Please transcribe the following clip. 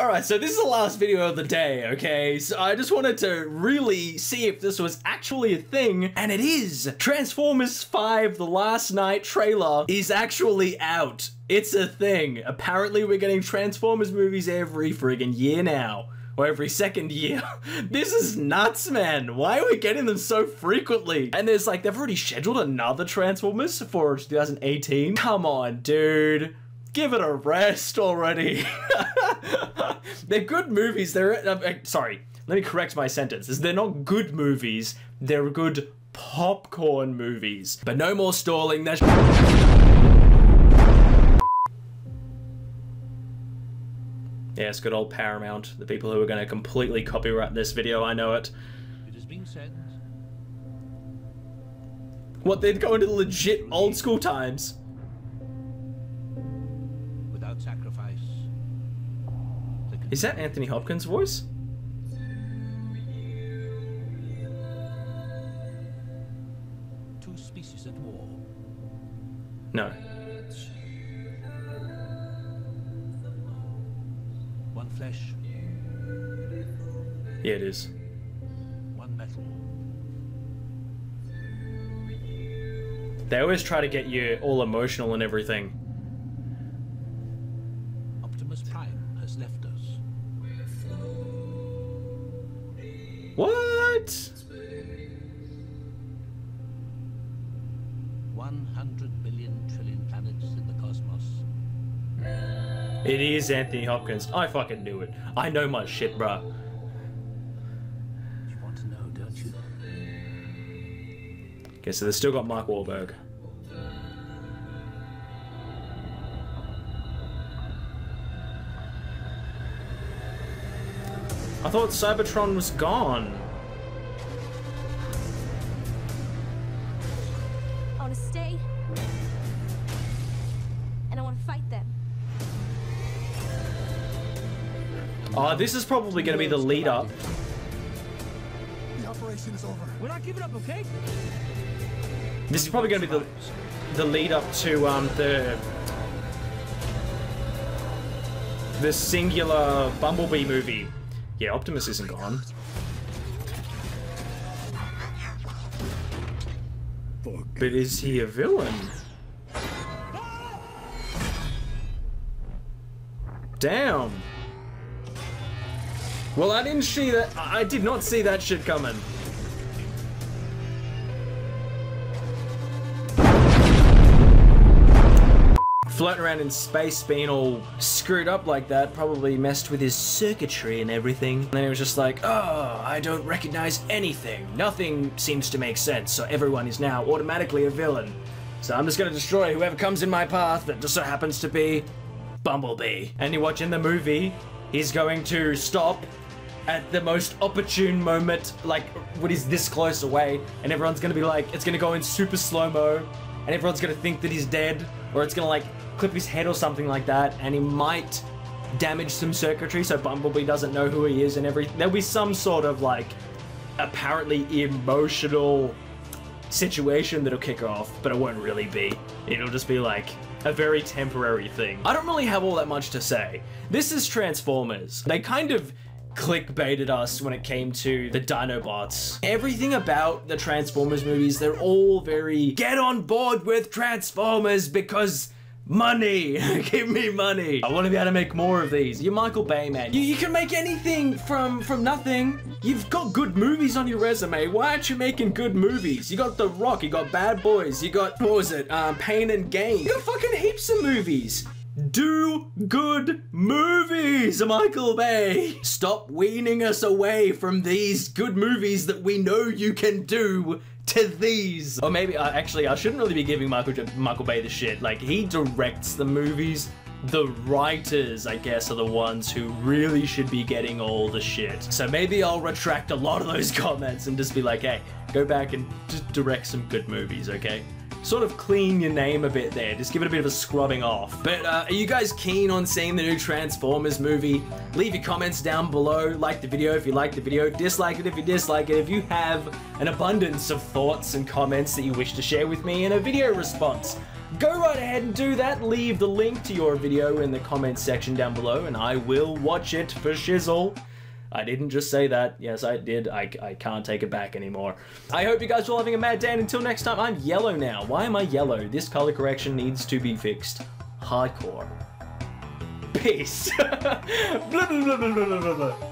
Alright, so this is the last video of the day, okay? So I just wanted to really see if this was actually a thing, and it is! Transformers 5 The Last Knight trailer is actually out. It's a thing. Apparently we're getting Transformers movies every friggin' year now. Or every second year. This is nuts, man. Why are we getting them so frequently? And there's like, they've already scheduled another Transformers for 2018. Come on, dude. Give it a rest already. They're good movies. They're, sorry, let me correct my sentences. They're not good movies. They're good popcorn movies. But no more stalling. That's yes, good old Paramount, the people who are going to completely copyright this video, I know it. It has been said. What, they'd go into the legit old school times? Without sacrifice. Is that Anthony Hopkins' voice? Two species at war. No. Flesh. Yeah, it is. One metal. They always try to get you all emotional and everything. Optimus Prime has left us. What? 100 billion trillion planets in the cosmos. It is Anthony Hopkins. I fucking knew it. I know my shit, bruh. You want to know, don't you? Okay, so they've still got Mark Wahlberg. I thought Cybertron was gone. I want to stay. And I want to fight them. This is probably going to be the lead up. The operation is over. We're not giving up, okay? This is probably going to be the lead up to the singular Bumblebee movie. Yeah, Optimus isn't gone. But is he a villain? Damn. Well, I didn't see that. I did not see that shit coming. Floating around in space, being all screwed up like that, probably messed with his circuitry and everything. And then he was just like, oh, I don't recognize anything. Nothing seems to make sense. So everyone is now automatically a villain. So I'm just going to destroy whoever comes in my path that just so happens to be Bumblebee. And you watch in the movie, he's going to stop at the most opportune moment, like what is this close away, and everyone's gonna be like, it's gonna go in super slow-mo, and everyone's gonna think that he's dead, or it's gonna like clip his head or something like that, and he might damage some circuitry so Bumblebee doesn't know who he is and everything. There'll be some sort of like apparently emotional situation that'll kick off, but it won't really be. It'll just be like a very temporary thing. I don't really have all that much to say. This is Transformers. They kind of clickbaited us when it came to the Dinobots. Everything about the Transformers movies, they're all very, get on board with Transformers because money, give me money. I want to be able to make more of these. You're Michael Bay, man. You can make anything from nothing. You've got good movies on your resume. Why aren't you making good movies? You got The Rock, you got Bad Boys, you got, what was it, Pain and Gain. You got fucking heaps of movies. Do good movies, Michael Bay. Stop weaning us away from these good movies that we know you can do to these. Or maybe, actually, I shouldn't really be giving Michael Bay the shit. Like, he directs the movies. The writers, I guess, are the ones who really should be getting all the shit. So maybe I'll retract a lot of those comments and just be like, hey, go back and direct some good movies, okay? Sort of clean your name a bit there. Just give it a bit of a scrubbing off. But are you guys keen on seeing the new Transformers movie? Leave your comments down below. Like the video if you like the video. Dislike it if you dislike it. If you have an abundance of thoughts and comments that you wish to share with me in a video response, Go right ahead and do that. Leave the link to your video in the comments section down below, and I will watch it for shizzle. I didn't just say that. Yes, I did. I can't take it back anymore. I hope you guys are all having a mad day, and until next time, I'm yellow now. Why am I yellow? This color correction needs to be fixed. Hardcore. Peace. Blah, blah, blah, blah, blah, blah, blah.